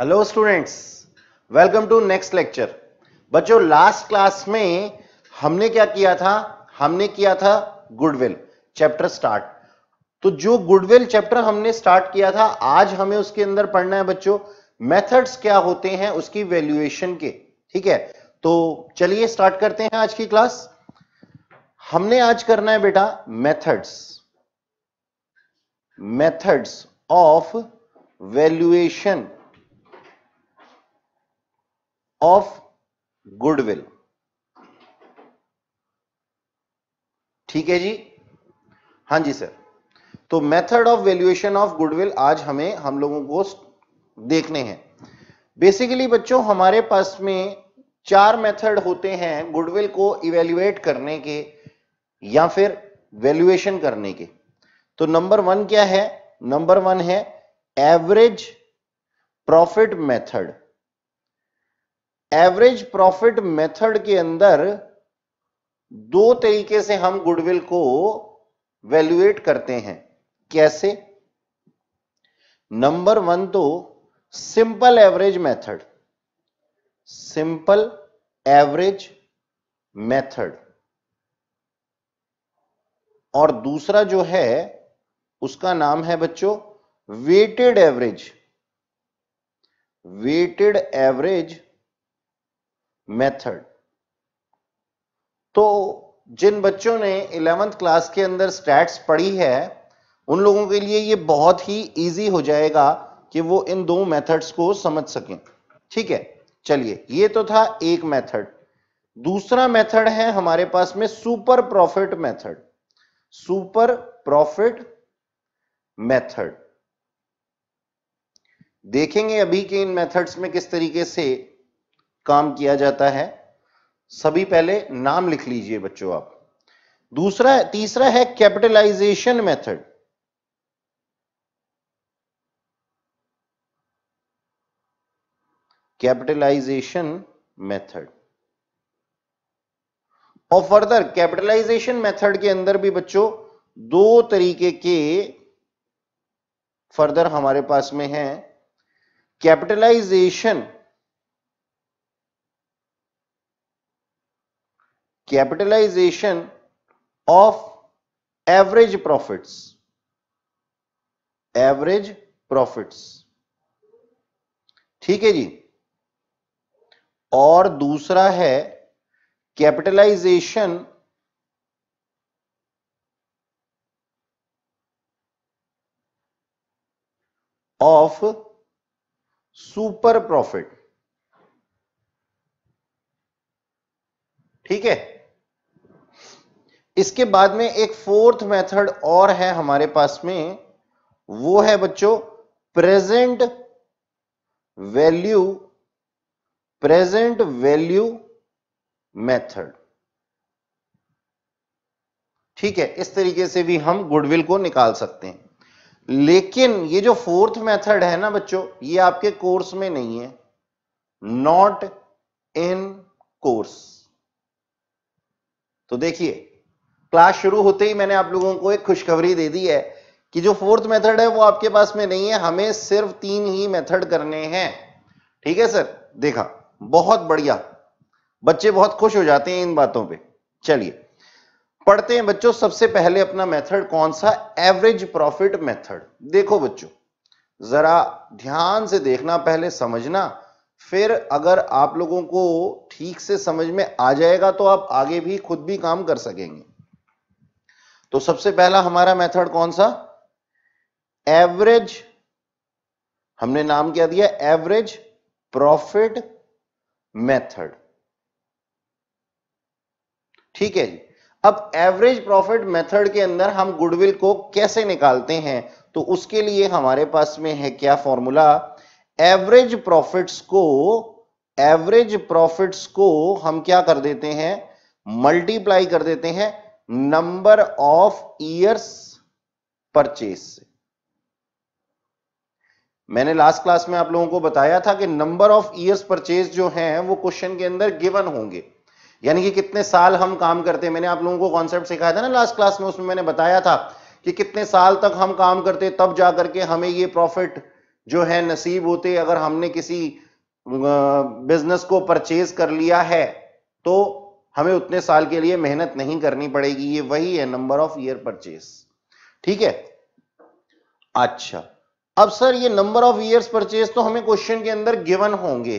Hello students, welcome to next lecture. बच्चों, last class में हमने क्या किया था? हमने किया था गुडविल चैप्टर स्टार्ट। तो जो गुडविल चैप्टर हमने स्टार्ट किया था, आज हमें उसके अंदर पढ़ना है बच्चों मेथड्स क्या होते हैं उसकी वैल्यूएशन के। ठीक है, तो चलिए स्टार्ट करते हैं आज की क्लास। हमने आज करना है बेटा methods of valuation of goodwill. ठीक है जी, हां जी सर। तो method of valuation of goodwill आज हमें हम लोगों को देखने हैं। बेसिकली बच्चों, हमारे पास में चार मेथड होते हैं गुडविल को इवेल्युएट करने के या फिर वैल्यूएशन करने के। तो नंबर वन क्या है? नंबर वन है average profit method. Average profit method के अंदर दो तरीके से हम गुडविल को वैल्यूएट करते हैं। कैसे? नंबर वन तो simple average method, simple average method, और दूसरा जो है उसका नाम है बच्चों weighted average, weighted average method. तो जिन बच्चों ने 11th क्लास के अंदर स्टैट्स पढ़ी है उन लोगों के लिए ये बहुत ही इजी हो जाएगा कि वो इन दो मेथड्स को समझ सकें। ठीक है, चलिए, ये तो था एक मेथड। दूसरा मेथड है हमारे पास में super profit method, super profit method. देखेंगे अभी कि इन मेथड्स में किस तरीके से काम किया जाता है। सभी पहले नाम लिख लीजिए बच्चों आप। तीसरा है कैपिटलाइजेशन मेथड, कैपिटलाइजेशन मेथड। और फर्दर कैपिटलाइजेशन मेथड के अंदर भी बच्चों दो तरीके के फर्दर हमारे पास में है कैपिटलाइजेशन ऑफ एवरेज प्रॉफिट्स। ठीक है जी। और दूसरा है कैपिटलाइजेशन ऑफ सुपर प्रॉफिट। ठीक है, इसके बाद में एक फोर्थ मेथड और है हमारे पास में, वो है बच्चों प्रेजेंट वैल्यू मेथड। ठीक है, इस तरीके से भी हम गुडविल को निकाल सकते हैं। लेकिन ये जो फोर्थ मेथड है ना बच्चों, ये आपके कोर्स में नहीं है, नॉट इन कोर्स। तो देखिए, क्लास शुरू होते ही मैंने आप लोगों को एक खुशखबरी दे दी है कि जो फोर्थ मेथड है वो आपके पास में नहीं है, हमें सिर्फ तीन ही मेथड करने हैं। ठीक है सर, देखा, बहुत बढ़िया, बच्चे बहुत खुश हो जाते हैं इन बातों पे। चलिए पढ़ते हैं बच्चों। सबसे पहले अपना मेथड कौन सा? Average profit method. देखो बच्चों, जरा ध्यान से देखना, पहले समझना, फिर अगर आप लोगों को ठीक से समझ में आ जाएगा तो आप आगे भी खुद भी काम कर सकेंगे। तो सबसे पहला हमारा मेथड कौन सा? एवरेज, हमने नाम क्या दिया? Average profit method. ठीक है जी। अब एवरेज प्रॉफिट मेथड के अंदर हम गुडविल को कैसे निकालते हैं, तो उसके लिए हमारे पास में है क्या फॉर्मूला? एवरेज प्रॉफिट्स को हम क्या कर देते हैं? मल्टीप्लाई कर देते हैं नंबर ऑफ ईयर्स परचेज से। मैंने लास्ट क्लास में आप लोगों को बताया था कि नंबर ऑफ ईयर्स परचेज जो हैं वो क्वेश्चन के अंदर गिवन होंगे, यानी कि कितने साल हम काम करते। मैंने आप लोगों को कॉन्सेप्ट सिखाया था ना लास्ट क्लास में, उसमें मैंने बताया था कि कितने साल तक हम काम करते तब जाकर के हमें ये प्रॉफिट जो है नसीब होते। अगर हमने किसी बिजनेस को परचेज कर लिया है तो हमें उतने साल के लिए मेहनत नहीं करनी पड़ेगी। ये वही है नंबर ऑफ ईयर परचेज। ठीक है, अच्छा। अब सर ये नंबर ऑफ ईयर्स परचेज तो हमें क्वेश्चन के अंदर गिवन होंगे,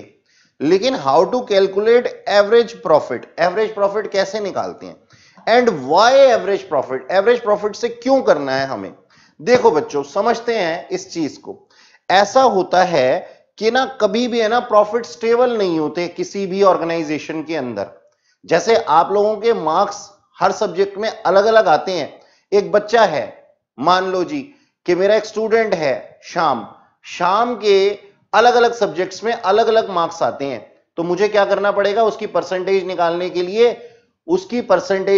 लेकिन how to calculate average profit, average profit कैसे निकालते हैं and why average profit, average profit से क्यों करना है हमें। देखो बच्चों, समझते हैं इस चीज को। ऐसा होता है कि ना कभी भी है ना प्रॉफिट स्टेबल नहीं होते किसी भी ऑर्गेनाइजेशन के अंदर। जैसे आप लोगों के मार्क्स हर सब्जेक्ट में अलग अलग आते हैं। एक बच्चा है, मान लो जी कि मेरा एक स्टूडेंट है श्याम के अलग अलग सब्जेक्ट्स में अलग अलग मार्क्स आते हैं, तो मुझे क्या करना पड़ेगा, उसकी परसेंटेज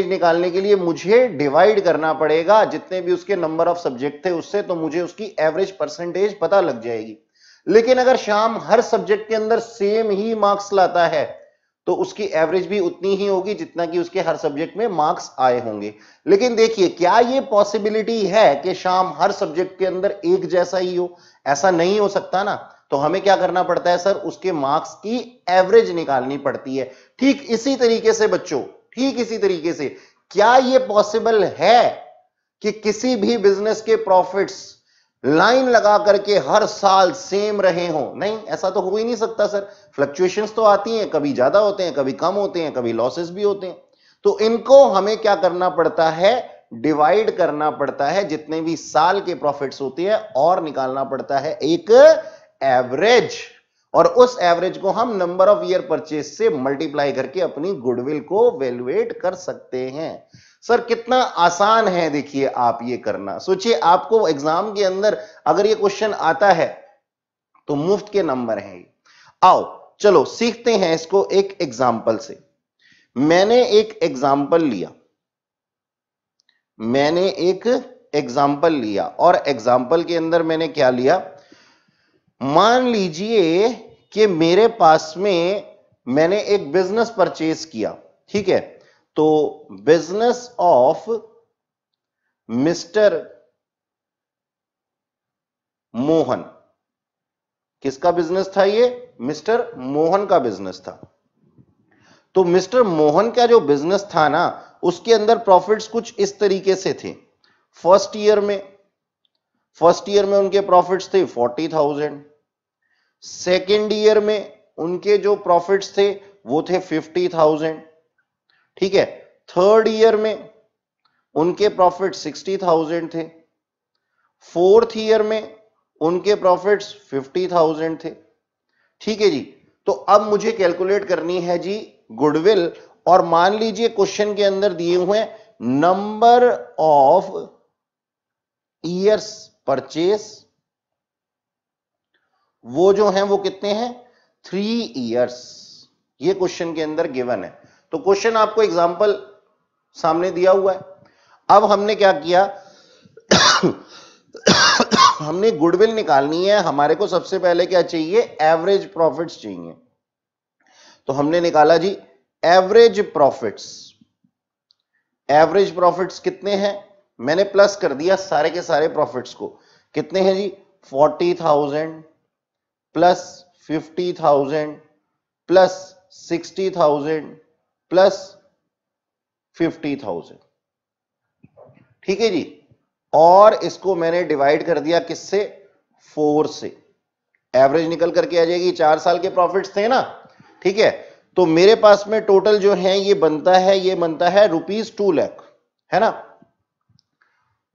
निकालने के लिए मुझे डिवाइड करना पड़ेगा जितने भी उसके नंबर ऑफ सब्जेक्ट थे उससे, तो मुझे उसकी एवरेज परसेंटेज पता लग जाएगी। लेकिन अगर श्याम हर सब्जेक्ट के अंदर सेम ही मार्क्स लाता है तो उसकी एवरेज भी उतनी ही होगी जितना कि उसके हर सब्जेक्ट में मार्क्स आए होंगे। लेकिन देखिए, क्या ये पॉसिबिलिटी है कि श्याम हर सब्जेक्ट के अंदर एक जैसा ही हो? ऐसा नहीं हो सकता ना। तो हमें क्या करना पड़ता है सर, उसके मार्क्स की एवरेज निकालनी पड़ती है। ठीक इसी तरीके से बच्चों, ठीक इसी तरीके से क्या ये पॉसिबल है कि किसी भी बिजनेस के प्रॉफिट्स लाइन लगा करके हर साल सेम रहे हो? नहीं, ऐसा तो हो ही नहीं सकता सर। फ्लक्चुएशंस तो आती हैं, कभी ज्यादा होते हैं, कभी कम होते हैं, कभी लॉसेस भी होते हैं। तो इनको हमें क्या करना पड़ता है, डिवाइड करना पड़ता है जितने भी साल के प्रॉफिट्स होते हैं और निकालना पड़ता है एक एवरेज, और उस एवरेज को हम नंबर ऑफ ईयर परचेज से मल्टीप्लाई करके अपनी गुडविल को वैल्यूएट कर सकते हैं। सर कितना आसान है देखिए आप ये करना। सोचिए आपको एग्जाम के अंदर अगर ये क्वेश्चन आता है तो मुफ्त के नंबर हैं। आओ चलो सीखते हैं इसको एक एग्जाम्पल से। मैंने एक एग्जाम्पल लिया और एग्जाम्पल के अंदर मैंने क्या लिया, मान लीजिए कि मेरे पास में मैंने एक बिजनेस परचेज किया, ठीक है, तो बिजनेस ऑफ मिस्टर मोहन। किसका बिजनेस था ये? मिस्टर मोहन का बिजनेस था। तो मिस्टर मोहन का जो बिजनेस था ना, उसके अंदर प्रॉफिट्स कुछ इस तरीके से थे। फर्स्ट ईयर में उनके प्रॉफिट्स थे 40,000, सेकेंड ईयर में उनके जो प्रॉफिट्स थे वो थे 50,000, ठीक है, थर्ड ईयर में उनके प्रॉफिट 60,000 थे, फोर्थ ईयर में उनके प्रॉफिट्स 50,000 थे, ठीक है जी। तो अब मुझे कैलकुलेट करनी है जी गुडविल, और मान लीजिए क्वेश्चन के अंदर दिए हुए नंबर ऑफ ईयर्स परचेज वो जो हैं वो कितने हैं, 3 ईयर्स, ये क्वेश्चन के अंदर गिवन है। तो क्वेश्चन आपको एग्जाम्पल सामने दिया हुआ है। अब हमने क्या किया, हमने गुडविल निकालनी है। हमारे को सबसे पहले क्या चाहिए, एवरेज प्रॉफिट्स चाहिए। तो हमने निकाला जी एवरेज प्रॉफिट्स। एवरेज प्रॉफिट्स कितने हैं, मैंने प्लस कर दिया सारे के सारे प्रॉफिट्स को। कितने हैं जी, 40,000 प्लस 50,000 प्लस 60,000 प्लस 50,000, ठीक है जी। और इसको मैंने डिवाइड कर दिया किससे, 4 से। एवरेज निकल करके आ जाएगी, 4 साल के प्रॉफिट्स थे ना, ठीक है। तो मेरे पास में टोटल जो है ये बनता है ₹2 लाख, है ना।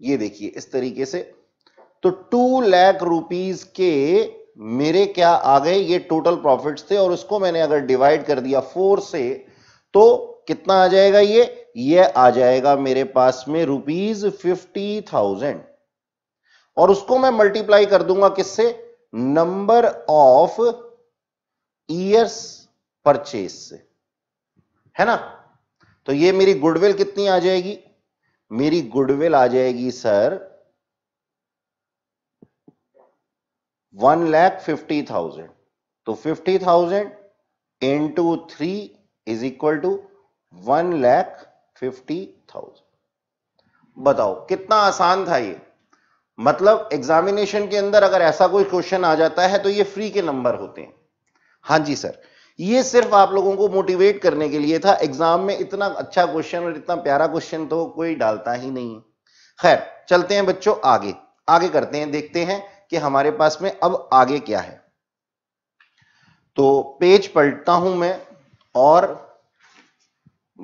ये देखिए इस तरीके से, तो 2 लाख रुपीज के मेरे क्या आ गए, ये टोटल प्रॉफिट्स थे, और उसको मैंने अगर डिवाइड कर दिया 4 से तो कितना आ जाएगा, ये आ जाएगा मेरे पास में ₹50,000, और उसको मैं मल्टीप्लाई कर दूंगा किससे, नंबर ऑफ ईयर्स परचेज से, है ना। तो ये मेरी गुडविल कितनी आ जाएगी, मेरी गुडविल आ जाएगी सर 1,50,000। तो 50,000 इंटू 3 इज इक्वल टू 1,50,000। बताओ कितना आसान था ये। मतलब एग्जामिनेशन के अंदर अगर ऐसा कोई क्वेश्चन आ जाता है तो ये फ्री के नंबर होते हैं। हाँ जी सर, ये सिर्फ आप लोगों को मोटिवेट करने के लिए था। एग्जाम में इतना अच्छा क्वेश्चन और इतना प्यारा क्वेश्चन तो कोई डालता ही नहीं है। खैर, चलते हैं बच्चों आगे, आगे करते हैं, देखते हैं कि हमारे पास में अब आगे क्या है। तो पेज पलटता हूं मैं और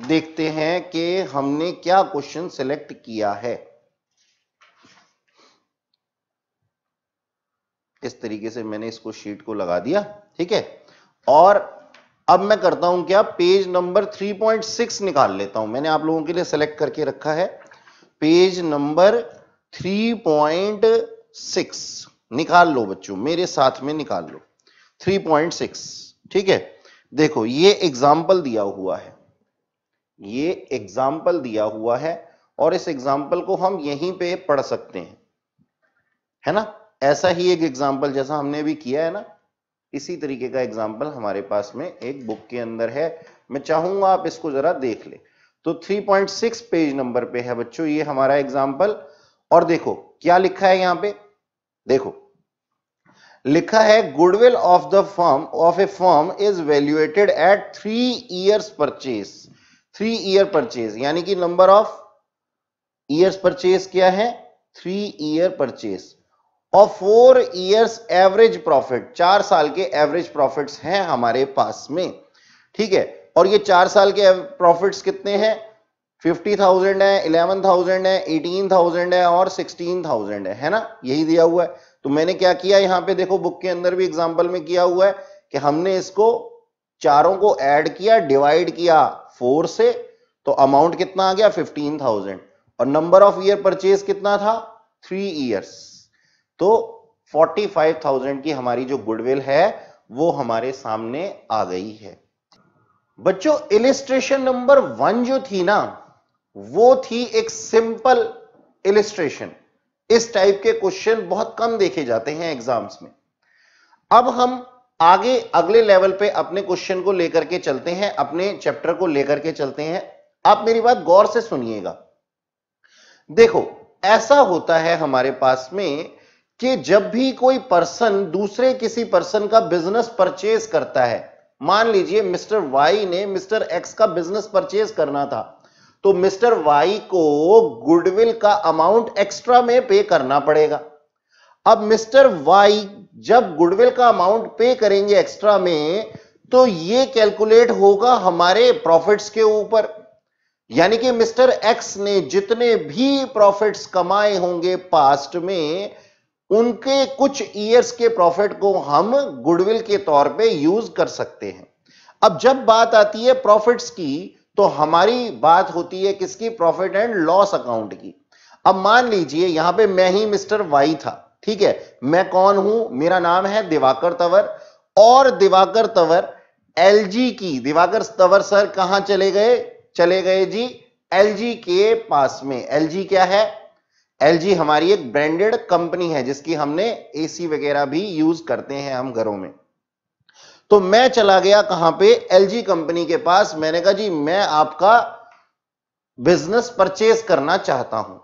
देखते हैं कि हमने क्या क्वेश्चन सिलेक्ट किया है। इस तरीके से मैंने इसको शीट को लगा दिया, ठीक है। और अब मैं करता हूं क्या, पेज नंबर 3.6 निकाल लेता हूं। मैंने आप लोगों के लिए सेलेक्ट करके रखा है, पेज नंबर 3.6 निकाल लो बच्चों, मेरे साथ में निकाल लो 3.6, ठीक है। देखो ये एग्जाम्पल दिया हुआ है, ये एग्जाम्पल दिया हुआ है और इस एग्जाम्पल को हम यहीं पे पढ़ सकते हैं, है ना। ऐसा ही एक एग्जाम्पल जैसा हमने भी किया है ना, इसी तरीके का एग्जाम्पल हमारे पास में एक बुक के अंदर है। मैं चाहूंगा आप इसको जरा देख ले। तो 3.6 पेज नंबर पे है बच्चों ये हमारा एग्जाम्पल। और देखो क्या लिखा है यहाँ पे, देखो लिखा है goodwill of the firm of a firm is valuated at 3 years purchase. 3 year purchase यानी कि नंबर ऑफ ईयर्स परचेज क्या है, 3 ईयर परचेज। और 4 ईयर्स एवरेज प्रॉफिट, 4 साल के एवरेज प्रॉफिट्स हैं हमारे पास में, ठीक है। और ये 4 साल के प्रॉफिट्स कितने हैं, 50,000 है, 11,000 है, 18,000 है और 16,000 है ना, यही दिया हुआ है। तो मैंने क्या किया यहाँ पे, देखो बुक के अंदर भी एग्जाम्पल में किया हुआ है कि हमने इसको चारों को ऐड किया, डिवाइड किया 4 से, तो अमाउंट कितना आ गया 15,000। और नंबर ऑफ ईयर परचेज कितना था, 3 ईयर्स, तो 45,000 की हमारी जो गुडविल है वो हमारे सामने आ गई है। बच्चों इलिस्ट्रेशन नंबर 1 जो थी ना, वो थी एक सिंपल इलिस्ट्रेशन। इस टाइप के क्वेश्चन बहुत कम देखे जाते हैं एग्जाम्स में। अब हम आगे अगले लेवल पे अपने क्वेश्चन को लेकर के चलते हैं, अपने चैप्टर को लेकर के चलते हैं। आप मेरी बात गौर से सुनिएगा। देखो ऐसा होता है हमारे पास में कि जब भी कोई पर्सन दूसरे किसी पर्सन का बिजनेस परचेज करता है, मान लीजिए मिस्टर वाई ने मिस्टर एक्स का बिजनेस परचेज करना था, तो मिस्टर वाई को गुडविल का अमाउंट एक्स्ट्रा में पे करना पड़ेगा। अब मिस्टर वाई जब गुडविल का अमाउंट पे करेंगे एक्स्ट्रा में, तो ये कैलकुलेट होगा हमारे प्रॉफिट्स के ऊपर, यानी कि मिस्टर एक्स ने जितने भी प्रॉफिट्स कमाए होंगे पास्ट में, उनके कुछ ईयर्स के प्रॉफिट को हम गुडविल के तौर पे यूज कर सकते हैं। अब जब बात आती है प्रॉफिट्स की, तो हमारी बात होती है किसकी, प्रॉफिट एंड लॉस अकाउंट की। अब मान लीजिए यहां पे मैं ही मिस्टर वाई था, ठीक है। मैं कौन हूं, मेरा नाम है दिवाकर तंवर, और दिवाकर तंवर एलजी की, दिवाकर तंवर सर कहां चले गए, चले गए जी एलजी के पास में। एलजी क्या है, एलजी हमारी एक ब्रांडेड कंपनी है जिसकी हमने एसी वगैरह भी यूज करते हैं हम घरों में। तो मैं चला गया कहां पे, एलजी कंपनी के पास। मैंने कहा जी मैं आपका बिजनेस परचेज करना चाहता हूं।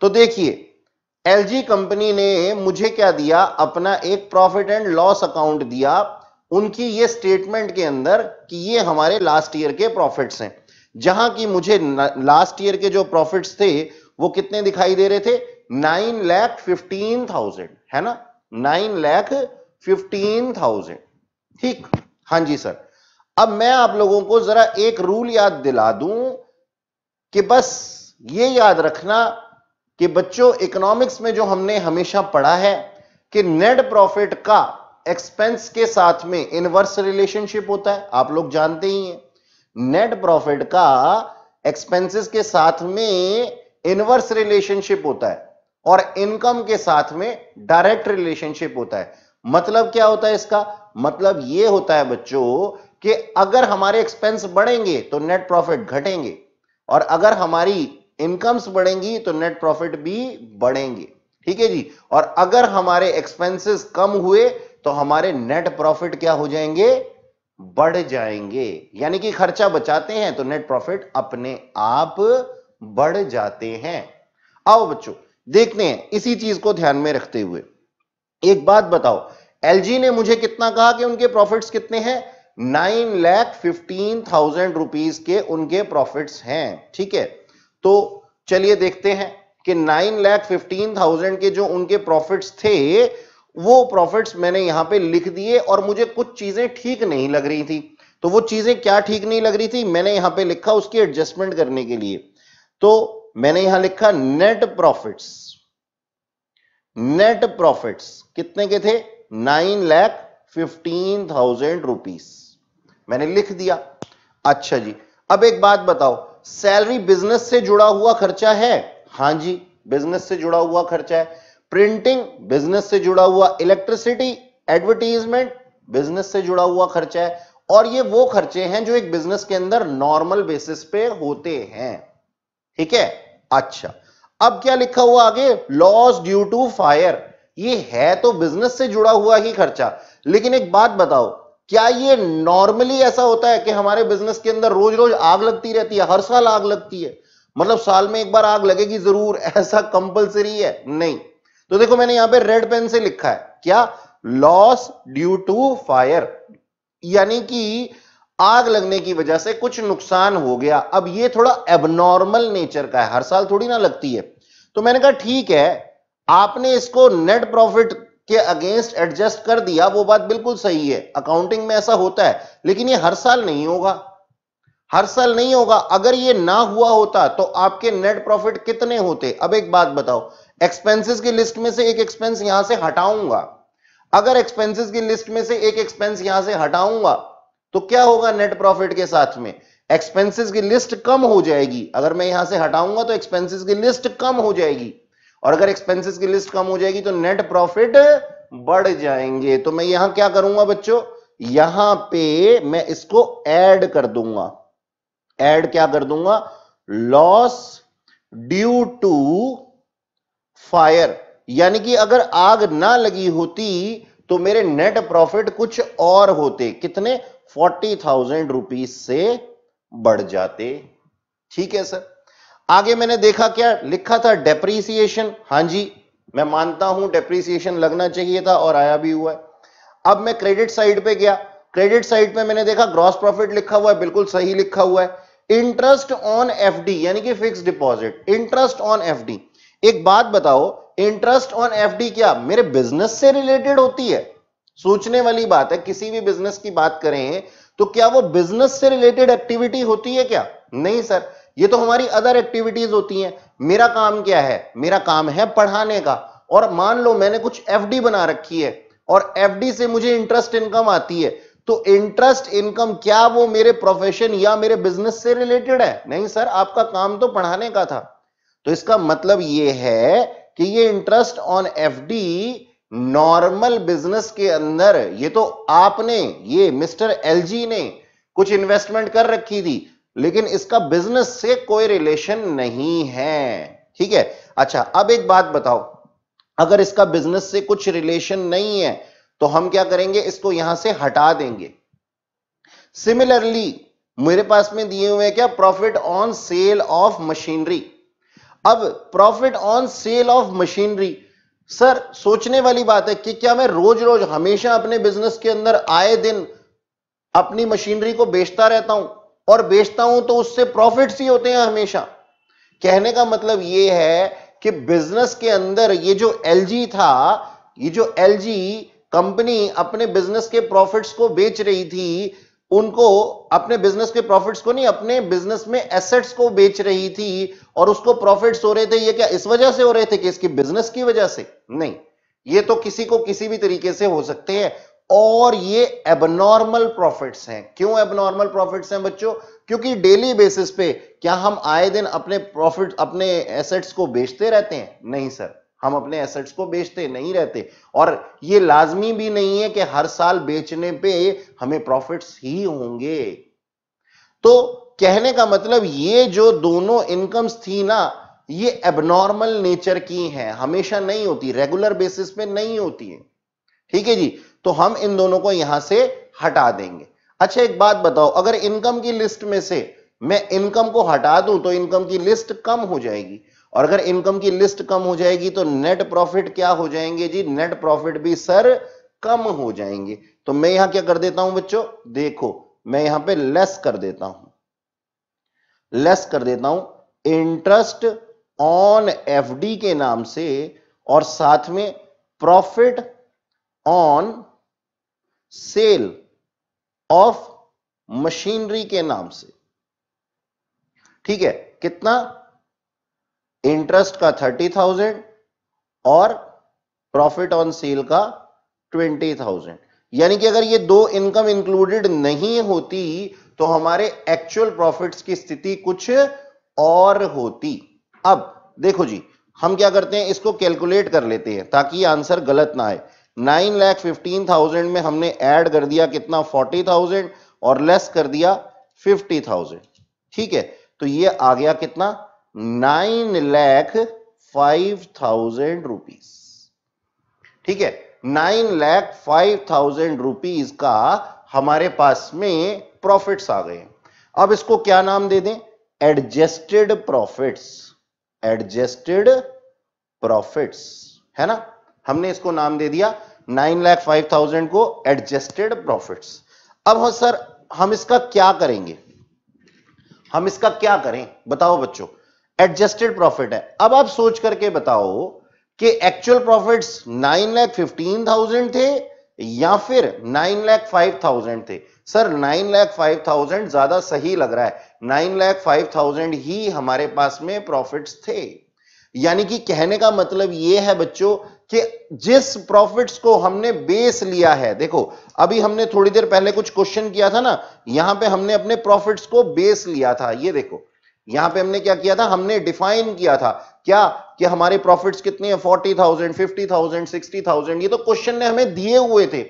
तो देखिए एलजी कंपनी ने मुझे क्या दिया, अपना एक प्रॉफिट एंड लॉस अकाउंट दिया उनकी ये स्टेटमेंट के अंदर कि ये हमारे लास्ट ईयर के प्रॉफिट्स हैं, जहां की मुझे लास्ट ईयर के जो प्रॉफिट्स थे वो कितने दिखाई दे रहे थे, 9,15,000 है ना, 9,15,000, ठीक। हाँ जी सर, अब मैं आप लोगों को जरा एक रूल याद दिला दूं कि बस ये याद रखना कि बच्चों इकोनॉमिक्स में जो हमने हमेशा पढ़ा है कि नेट प्रॉफिट का एक्सपेंस के साथ में इनवर्स रिलेशनशिप होता है, आप लोग जानते ही हैं। नेट प्रॉफिट का एक्सपेंसेस के साथ में इनवर्स रिलेशनशिप होता है और इनकम के साथ में डायरेक्ट रिलेशनशिप होता है। मतलब क्या होता है इसका, मतलब ये होता है बच्चों कि अगर हमारे एक्सपेंस बढ़ेंगे तो नेट प्रॉफिट घटेंगे, और अगर हमारी इनकम्स बढ़ेंगी तो नेट प्रॉफिट भी बढ़ेंगे, ठीक है जी। और अगर हमारे एक्सपेंसेस कम हुए तो हमारे नेट प्रॉफिट क्या हो जाएंगे, बढ़ जाएंगे, यानी कि खर्चा बचाते हैं तो नेट प्रॉफिट अपने आप बढ़ जाते हैं। आओ बच्चों देखते हैं इसी चीज को ध्यान में रखते हुए। एक बात बताओ, एलजी ने मुझे कितना कहा कि उनके प्रॉफिट्स कितने हैं? 9,15,000 रुपीज के उनके प्रॉफिट्स हैं। ठीक है, तो चलिए देखते हैं कि 9,15,000 के जो उनके प्रॉफिट्स थे वो प्रॉफिट्स मैंने यहां पे लिख दिए और मुझे कुछ चीजें ठीक नहीं लग रही थी। तो वो चीजें क्या ठीक नहीं लग रही थी मैंने यहां पे लिखा उसकी एडजस्टमेंट करने के लिए। तो मैंने यहां लिखा नेट प्रॉफिट्स। नेट प्रॉफिट्स कितने के थे? 9,15,000 रुपीज मैंने लिख दिया। अच्छा जी, अब एक बात बताओ, सैलरी बिजनेस से जुड़ा हुआ खर्चा है? हां जी, बिजनेस से जुड़ा हुआ खर्चा है। प्रिंटिंग बिजनेस से जुड़ा हुआ, इलेक्ट्रिसिटी, एडवर्टाइजमेंट बिजनेस से जुड़ा हुआ खर्चा है। और ये वो खर्चे हैं जो एक बिजनेस के अंदर नॉर्मल बेसिस पे होते हैं। ठीक है, अच्छा अब क्या लिखा हुआ आगे? Loss due to fire. ये है तो बिजनेस से जुड़ा हुआ ही खर्चा, लेकिन एक बात बताओ, क्या ये नॉर्मली ऐसा होता है कि हमारे बिजनेस के अंदर रोज रोज आग लगती रहती है? हर साल आग लगती है, मतलब साल में एक बार आग लगेगी जरूर, ऐसा कंपलसरी है नहीं। तो देखो मैंने यहां पे रेड पेन से लिखा है क्या? लॉस ड्यू टू फायर, यानी कि आग लगने की वजह से कुछ नुकसान हो गया। अब ये थोड़ा एबनॉर्मल नेचर का है, हर साल थोड़ी ना लगती है। तो मैंने कहा ठीक है, आपने इसको नेट प्रॉफिट के अगेंस्ट एडजस्ट कर दिया, वो बात बिल्कुल सही है, अकाउंटिंग में ऐसा होता है, लेकिन ये हर साल नहीं होगा, हर साल नहीं होगा। अगर ये ना हुआ होता तो आपके नेट प्रॉफिट कितने होते? अब एक बात बताओ, एक्सपेंसेस की लिस्ट में से एक एक्सपेंस यहां से हटाऊंगा, अगर एक्सपेंसेस की लिस्ट में से एक एक्सपेंस यहां से हटाऊंगा तो क्या होगा नेट प्रॉफिट के साथ में? एक्सपेंसेस की लिस्ट कम हो जाएगी। अगर मैं यहां से हटाऊंगा तो एक्सपेंसेस की लिस्ट कम हो जाएगी, और अगर एक्सपेंसेस की लिस्ट कम हो जाएगी तो नेट प्रॉफिट बढ़ जाएंगे। तो मैं यहां क्या करूंगा बच्चों, यहां पे मैं इसको ऐड कर दूंगा। ऐड क्या कर दूंगा? लॉस ड्यू टू फायर, यानी कि अगर आग ना लगी होती तो मेरे नेट प्रॉफिट कुछ और होते, कितने? 40,000 रुपीज से बढ़ जाते। ठीक है सर, आगे मैंने देखा क्या लिखा था? डेप्रीसिएशन। हां जी, मैं मानता हूं डेप्रीसिएशन लगना चाहिए था और आया भी हुआ है। अब मैं क्रेडिट साइड पे गया, क्रेडिट साइड पे मैंने देखा ग्रॉस प्रॉफिट लिखा हुआ है, बिल्कुल सही लिखा हुआ है। इंटरेस्ट ऑन एफडी, यानी कि fixed deposit, interest on FD. एक बात बताओ, इंटरेस्ट ऑन एफडी क्या मेरे बिजनेस से रिलेटेड होती है? सोचने वाली बात है, किसी भी बिजनेस की बात करें तो क्या वो बिजनेस से रिलेटेड एक्टिविटी होती है क्या? नहीं सर, ये तो हमारी अदर एक्टिविटीज होती हैं। मेरा काम क्या है? मेरा काम है पढ़ाने का, और मान लो मैंने कुछ एफडी बना रखी है और एफडी से मुझे इंटरेस्ट इनकम आती है, तो इंटरेस्ट इनकम क्या वो मेरे प्रोफेशन या मेरे बिजनेस से रिलेटेड है? नहीं सर, आपका काम तो पढ़ाने का था। तो इसका मतलब ये है कि ये interest on FD normal business के अंदर, ये तो आपने, ये मिस्टर एलजी ने कुछ इन्वेस्टमेंट कर रखी थी, लेकिन इसका बिजनेस से कोई रिलेशन नहीं है। ठीक है, अच्छा अब एक बात बताओ, अगर इसका बिजनेस से कुछ रिलेशन नहीं है तो हम क्या करेंगे? इसको यहां से हटा देंगे। सिमिलरली मेरे पास में दिए हुए क्या? Profit on sale of machinery. अब profit on sale of machinery, sir सोचने वाली बात है कि क्या मैं रोज रोज हमेशा अपने बिजनेस के अंदर आए दिन अपनी मशीनरी को बेचता रहता हूं और बेचता हूं तो उससे प्रॉफिट्स ही होते हैं हमेशा? कहने का मतलब यह है कि बिजनेस के अंदर ये जो एलजी था, ये जो एलजी कंपनी अपने बिजनेस के प्रॉफिट्स को बेच रही थी, उनको अपने बिजनेस के प्रॉफिट्स को नहीं, अपने बिजनेस में एसेट्स को बेच रही थी और उसको प्रॉफिट्स हो रहे थे। ये क्या इस वजह से हो रहे थे कि इसकी बिजनेस की वजह से? नहीं, ये तो किसी को किसी भी तरीके से हो सकते हैं, और ये एबनॉर्मल प्रॉफिट्स हैं। क्यों एबनॉर्मल प्रॉफिट्स हैं बच्चों? क्योंकि डेली बेसिस पे क्या हम आए दिन अपने प्रॉफिट, अपने एसेट्स को बेचते रहते हैं? नहीं सर, हम अपने एसेट्स को बेचते नहीं रहते, और ये लाजमी भी नहीं है कि हर साल बेचने पे हमें प्रॉफिट्स ही होंगे। तो कहने का मतलब ये जो दोनों इनकम्स थी ना, ये एबनॉर्मल नेचर की हैं, हमेशा नहीं होती, रेगुलर बेसिस पे नहीं होती है। ठीक है जी, तो हम इन दोनों को यहां से हटा देंगे। अच्छा एक बात बताओ, अगर इनकम की लिस्ट में से मैं इनकम को हटा दूं तो इनकम की लिस्ट कम हो जाएगी, और अगर इनकम की लिस्ट कम हो जाएगी तो नेट प्रॉफिट क्या हो जाएंगे जी, नेट प्रॉफिट भी सर कम हो जाएंगे। तो मैं यहां क्या कर देता हूं बच्चों, देखो मैं यहां पे लेस कर देता हूं, लेस कर देता हूं इंटरेस्ट ऑन एफडी के नाम से और साथ में profit on sale of machinery के नाम से। ठीक है, कितना इंटरेस्ट का 30,000 और प्रॉफिट ऑन सेल का 20,000, यानी कि अगर ये दो इनकम इंक्लूडेड नहीं होती तो हमारे एक्चुअल प्रॉफिट्स की स्थिति कुछ और होती। अब देखो जी हम क्या करते हैं, इसको कैलकुलेट कर लेते हैं ताकि आंसर गलत ना आए। 9,15,000 में हमने ऐड कर दिया कितना 40,000 और लेस कर दिया 50,000। ठीक है, तो ये आ गया कितना 9,05,000 रुपीज। ठीक है, 9,05,000 रुपीज का हमारे पास में प्रॉफिट्स आ गए। अब इसको क्या नाम दे दें, एडजस्टेड प्रॉफिट्स, एडजस्टेड प्रॉफिट्स है ना। हमने इसको नाम दे दिया 9,05,000 को एडजस्टेड प्रॉफिट्स। अब हाँ सर हम इसका क्या करेंगे, हम इसका क्या करें बताओ बच्चों, एडजस्टेड प्रॉफिट है। अब आप सोच करके बताओ कि एक्चुअल प्रॉफिट्स 9,15,000 थे या फिर 9,05,000 थे। सर 9,05,000 ज्यादा सही लग रहा है, 9,05,000 ही हमारे पास में प्रॉफिट्स थे। यानी कि कहने का मतलब यह है बच्चों कि जिस प्रॉफिट्स को हमने बेस लिया है, देखो अभी हमने थोड़ी देर पहले कुछ क्वेश्चन किया था ना, यहां पे हमने अपने प्रॉफिट्स को बेस लिया था। ये देखो यहां पे हमने क्या किया था, हमने डिफाइन किया था क्या कि हमारे प्रॉफिट्स कितने हैं, 40,000, 50,000, 60,000, ये तो क्वेश्चन ने हमें दिए हुए थे।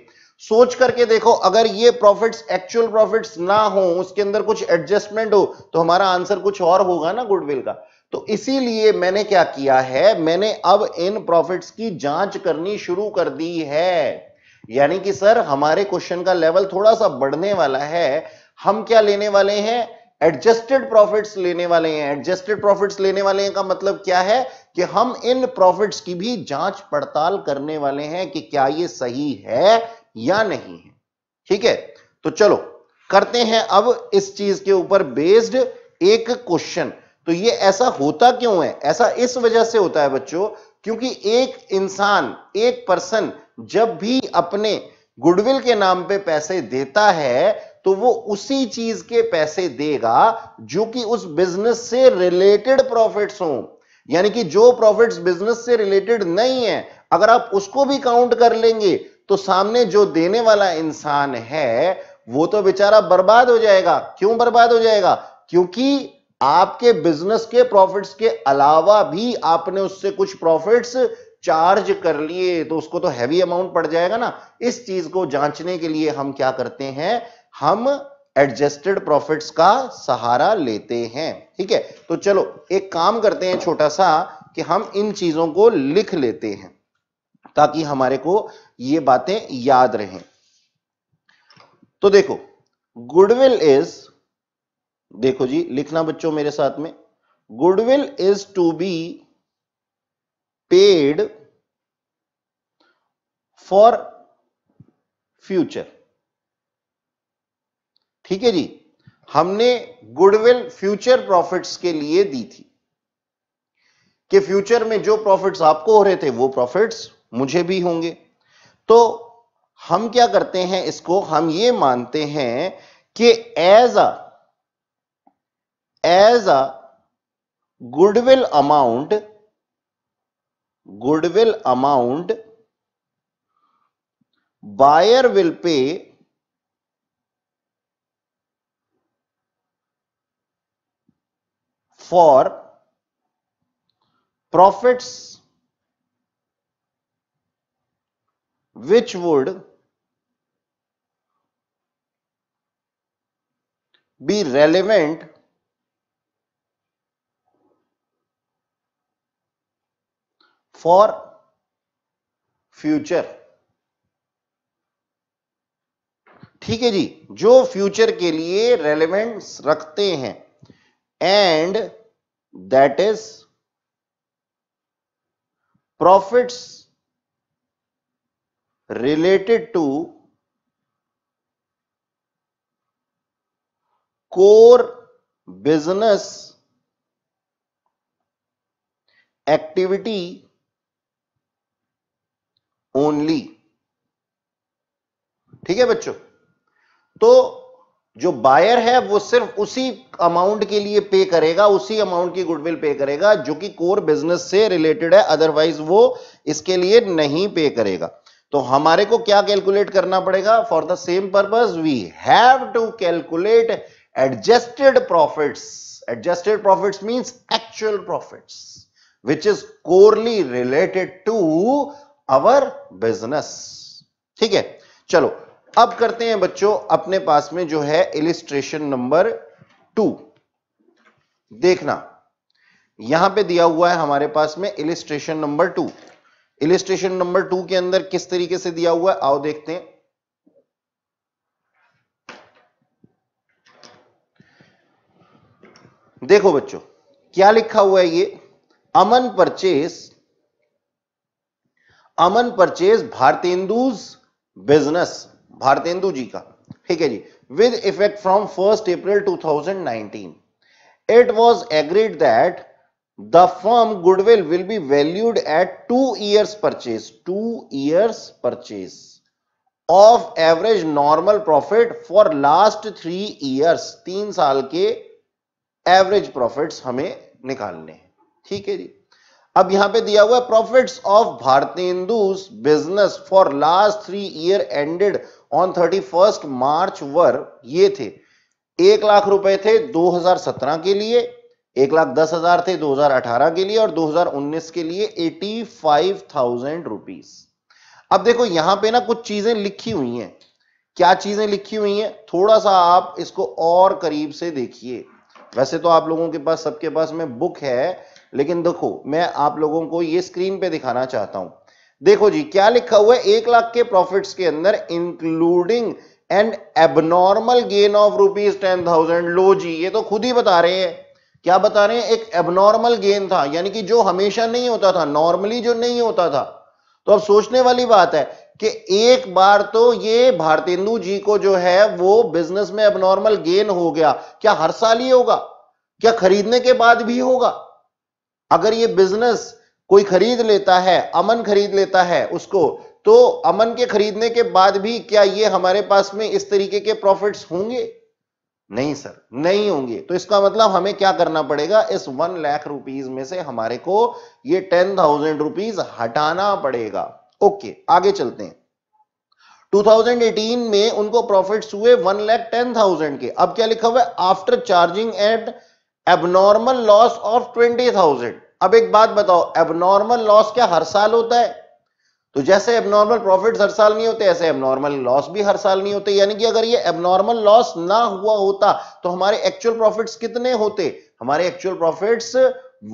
सोच करके देखो अगर ये प्रॉफिट्स एक्चुअल प्रॉफिट्स ना हो, उसके अंदर कुछ एडजस्टमेंट हो तो हमारा आंसर कुछ और होगा ना गुडविल का। तो इसीलिए मैंने क्या किया है, मैंने अब इन प्रॉफिट्स की जांच करनी शुरू कर दी है। यानी कि सर हमारे क्वेश्चन का लेवल थोड़ा सा बढ़ने वाला है, हम क्या लेने वाले हैं, एडजस्टेड प्रॉफिट्स लेने वाले हैं। एडजस्टेड प्रॉफिट्स लेने वाले हैं का मतलब क्या है कि हम इन प्रॉफिट्स की भी जांच पड़ताल करने वाले हैं कि क्या ये सही है या नहीं है। ठीक है, तो चलो करते हैं अब इस चीज के ऊपर बेस्ड एक क्वेश्चन। तो ये ऐसा होता क्यों है, ऐसा इस वजह से होता है बच्चों क्योंकि एक इंसान, एक पर्सन जब भी अपने गुडविल के नाम पे पैसे देता है तो वो उसी चीज के पैसे देगा जो कि उस बिजनेस से रिलेटेड प्रॉफिट्स हों। यानी कि जो प्रॉफिट्स बिजनेस से रिलेटेड नहीं है अगर आप उसको भी काउंट कर लेंगे तो सामने जो देने वाला इंसान है वो तो बेचारा बर्बाद हो जाएगा। क्यों बर्बाद हो जाएगा, क्योंकि आपके बिजनेस के प्रॉफिट्स के अलावा भी आपने उससे कुछ प्रॉफिट्स चार्ज कर लिए तो उसको तो हैवी अमाउंट पड़ जाएगा ना। इस चीज को जांचने के लिए हम क्या करते हैं, हम एडजस्टेड प्रॉफिट्स का सहारा लेते हैं। ठीक है, तो चलो एक काम करते हैं छोटा सा कि हम इन चीजों को लिख लेते हैं ताकि हमारे को ये बातें याद रहें। तो देखो गुडविल इज, देखो जी लिखना बच्चों मेरे साथ में, goodwill is to be paid for future. ठीक है जी, हमने गुडविल फ्यूचर प्रॉफिट्स के लिए दी थी कि फ्यूचर में जो प्रॉफिट्स आपको हो रहे थे वो प्रॉफिट्स मुझे भी होंगे। तो हम क्या करते हैं इसको, हम ये मानते हैं कि as a goodwill amount buyer will pay for profits which would be relevant for future। ठीक है जी, जो future के लिए relevance रखते हैं, and that is profits related to core business activity only. ठीक है बच्चों, तो जो बायर है वो सिर्फ उसी अमाउंट के लिए पे करेगा, उसी अमाउंट की गुडविल पे करेगा जो कि कोर बिजनेस से रिलेटेड है, अदरवाइज वो इसके लिए नहीं पे करेगा। तो हमारे को क्या कैलकुलेट करना पड़ेगा? For the same purpose we have to calculate adjusted profits. Adjusted profits means actual profits which is corely related to our business. ठीक है, चलो अब करते हैं बच्चों अपने पास में जो है इलिस्ट्रेशन नंबर 2। देखना यहां पे दिया हुआ है हमारे पास में इलिस्ट्रेशन नंबर 2। इलिस्ट्रेशन नंबर 2 के अंदर किस तरीके से दिया हुआ है आओ देखते हैं। देखो बच्चों क्या लिखा हुआ है, ये अमन परचेज भारतेंदुज बिजनेस, भारतेंदु जी का, ठीक है जी, with effect from 1 April 2019। It was agreed that the firm goodwill will be valued at 2 years purchase of average normal profit for last 3 years. 3 साल के एवरेज प्रॉफिट्स हमें निकालने हैं, ठीक है जी। अब यहां पे दिया हुआ है profits of Bharatendu's business for last 3 year ended on 31 March were, ये थे 1,00,000 रुपए थे 2017 के लिए, 1,10,000 थे 2018 के लिए और 2019 के लिए 85,000 रुपीज। अब देखो यहां पे ना कुछ चीजें लिखी हुई हैं, क्या चीजें लिखी हुई हैं थोड़ा सा आप इसको और करीब से देखिए। वैसे तो आप लोगों के पास सबके पास में बुक है, लेकिन देखो मैं आप लोगों को ये स्क्रीन पे दिखाना चाहता हूं। देखो जी क्या लिखा हुआ है, 1,00,000 के प्रॉफिट्स के अंदर including an abnormal gain of ₹10,000। लो जी ये तो खुद ही बता रहे हैं, क्या बता रहे हैं, एक एबनॉर्मल गेन था, यानी कि जो हमेशा नहीं होता था, नॉर्मली जो नहीं होता था। तो अब सोचने वाली बात है कि एक बार तो ये भारतेंदु जी को जो है वो बिजनेस में एबनॉर्मल गेन हो गया, क्या हर साल ही होगा? क्या खरीदने के बाद भी होगा? अगर ये बिजनेस कोई खरीद लेता है, अमन खरीद लेता है उसको, तो अमन के खरीदने के बाद भी क्या ये हमारे पास में इस तरीके के प्रॉफिट्स होंगे? नहीं सर, नहीं होंगे। तो इसका मतलब हमें क्या करना पड़ेगा, इस 1,00,000 रुपीज में से हमारे को ये 10,000 रुपीज हटाना पड़ेगा। ओके आगे चलते हैं। 2018 में उनको प्रॉफिट्स हुए 1,10,000 के। अब क्या लिखा हुआ है, after charging at abnormal loss of 20,000। अब एक बात बताओ, एबनॉर्मल लॉस क्या हर साल होता है? तो जैसे एबनॉर्मल प्रॉफिट्स हर साल नहीं होते, ऐसे एबनॉर्मल लॉस भी हर साल नहीं होते। यानी कि अगर ये एबनॉर्मल लॉस ना हुआ होता तो हमारे एक्चुअल प्रॉफिट्स कितने होते? हमारे एक्चुअल प्रॉफिट्स